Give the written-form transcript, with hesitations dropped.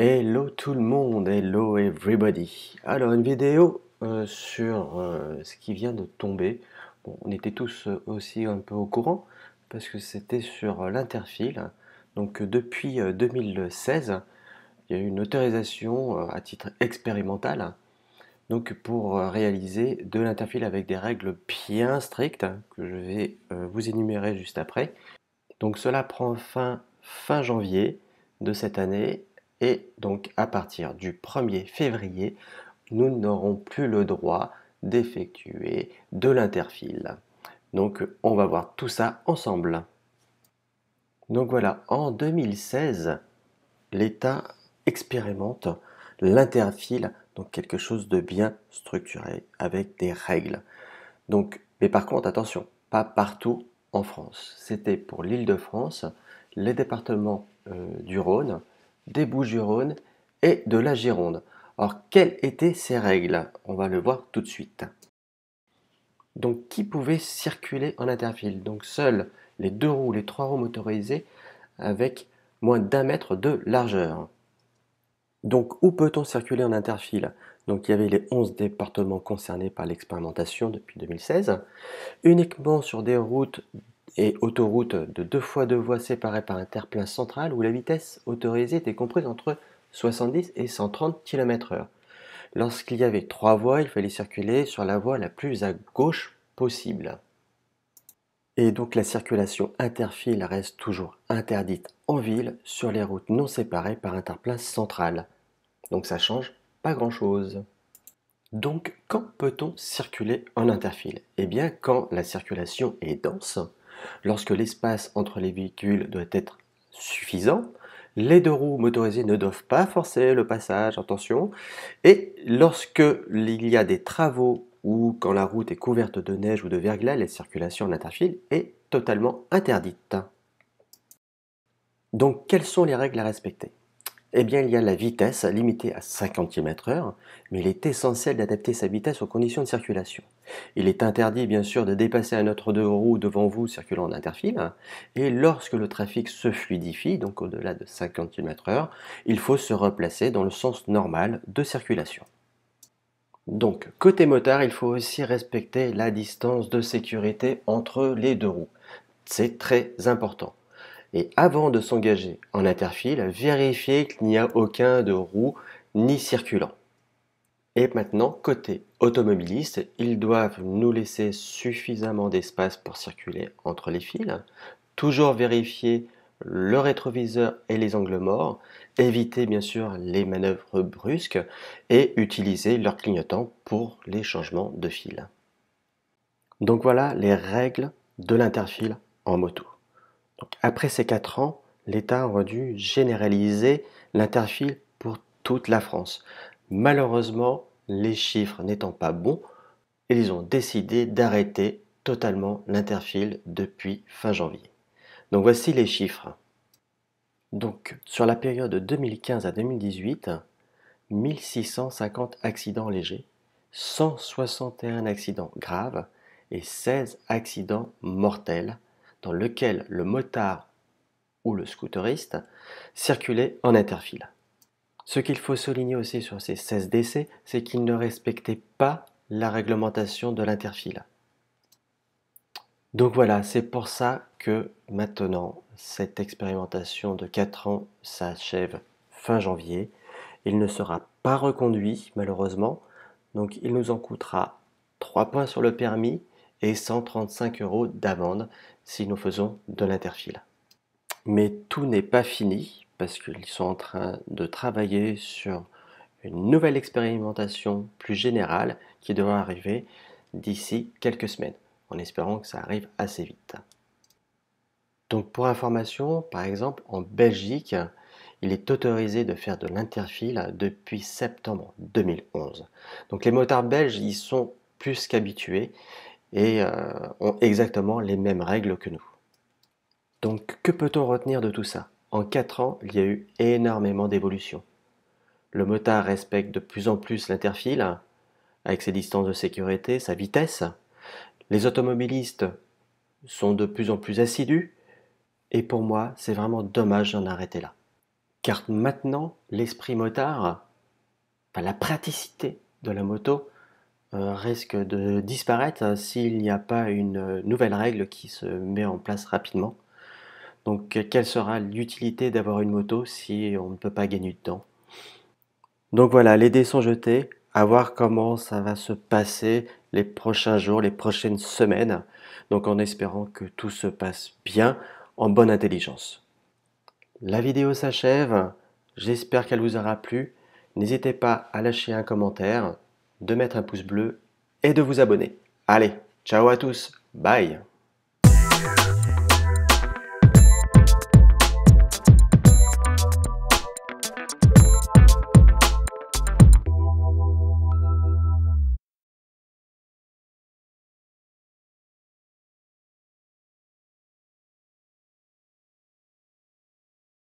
Hello tout le monde, hello everybody. Alors une vidéo sur ce qui vient de tomber. Bon, on était tous aussi un peu au courant parce que c'était sur l'Interfil. Donc depuis 2016, il y a eu une autorisation à titre expérimental donc pour réaliser de l'Interfil avec des règles bien strictes que je vais vous énumérer juste après. Donc cela prend fin janvier de cette année. Et donc à partir du 1er février, nous n'aurons plus le droit d'effectuer de l'interfil. Donc on va voir tout ça ensemble. Donc voilà, en 2016, l'État expérimente l'interfil, donc quelque chose de bien structuré avec des règles. Donc, mais par contre, attention, pas partout en France. C'était pour l'Île-de-France, les départements du Rhône, des Bouches-du-Rhône et de la Gironde. Alors, quelles étaient ces règles? On va le voir tout de suite. Donc, qui pouvait circuler en interfil? Donc, seuls les 2 roues, les 3 roues motorisées avec moins d'1 mètre de largeur. Donc, où peut-on circuler en interfil? Donc, il y avait les 11 départements concernés par l'expérimentation depuis 2016, uniquement sur des routes et autoroute de 2 fois 2 voies séparées par un terre-plein central où la vitesse autorisée était comprise entre 70 et 130 km/h. Lorsqu'il y avait 3 voies, il fallait circuler sur la voie la plus à gauche possible. Et donc la circulation interfile reste toujours interdite en ville sur les routes non séparées par un terre-plein central. Donc ça change pas grand-chose. Donc quand peut-on circuler en interfile? Eh bien quand la circulation est dense, lorsque l'espace entre les véhicules doit être suffisant, les 2 roues motorisées ne doivent pas forcer le passage, attention, et lorsque il y a des travaux ou quand la route est couverte de neige ou de verglas, la circulation en interfile est totalement interdite. Donc quelles sont les règles à respecter? Eh bien il y a la vitesse limitée à 50 km/h, mais il est essentiel d'adapter sa vitesse aux conditions de circulation. Il est interdit bien sûr de dépasser un autre 2 roues devant vous circulant en interfile, et lorsque le trafic se fluidifie, donc au-delà de 50 km/h, il faut se replacer dans le sens normal de circulation. Donc côté motard, il faut aussi respecter la distance de sécurité entre les 2 roues, c'est très important. Et avant de s'engager en interfile, vérifiez qu'il n'y a aucun 2 roues ni circulant. Et maintenant, côté automobiliste, ils doivent nous laisser suffisamment d'espace pour circuler entre les fils. Toujours vérifier le rétroviseur et les angles morts. Éviter bien sûr les manœuvres brusques et utiliser leur clignotant pour les changements de fil. Donc voilà les règles de l'interfile en moto. Donc, après ces 4 ans, l'État aurait dû généraliser l'interfile pour toute la France. Malheureusement, les chiffres n'étant pas bons, ils ont décidé d'arrêter totalement l'interfile depuis fin janvier. Donc voici les chiffres. Donc sur la période de 2015 à 2018, 1650 accidents légers, 161 accidents graves et 16 accidents mortels, dans lequel le motard ou le scooteriste circulait en interfile. Ce qu'il faut souligner aussi sur ces 16 décès, c'est qu'ils ne respectaient pas la réglementation de l'interfile. Donc voilà, c'est pour ça que maintenant, cette expérimentation de 4 ans s'achève fin janvier. Il ne sera pas reconduit, malheureusement, donc il nous en coûtera 3 points sur le permis et 135 € d'amende si nous faisons de l'interfile. Mais tout n'est pas fini parce qu'ils sont en train de travailler sur une nouvelle expérimentation plus générale qui devra arriver d'ici quelques semaines, en espérant que ça arrive assez vite. Donc pour information, par exemple en Belgique, il est autorisé de faire de l'interfile depuis septembre 2011. Donc les motards belges y sont plus qu'habitués et ont exactement les mêmes règles que nous. Donc que peut-on retenir de tout ça? En 4 ans, il y a eu énormément d'évolution. Le motard respecte de plus en plus l'interfile, avec ses distances de sécurité, sa vitesse. Les automobilistes sont de plus en plus assidus, et pour moi, c'est vraiment dommage d'en arrêter là. Car maintenant, l'esprit motard, enfin, la praticité de la moto, risque de disparaître s'il n'y a pas une nouvelle règle qui se met en place rapidement. Donc quelle sera l'utilité d'avoir une moto si on ne peut pas gagner de temps? Donc voilà, les dés sont jetés, à voir comment ça va se passer les prochains jours, les prochaines semaines, donc en espérant que tout se passe bien, en bonne intelligence. La vidéo s'achève, j'espère qu'elle vous aura plu, n'hésitez pas à lâcher un commentaire, de mettre un pouce bleu et de vous abonner. Allez, ciao à tous, bye!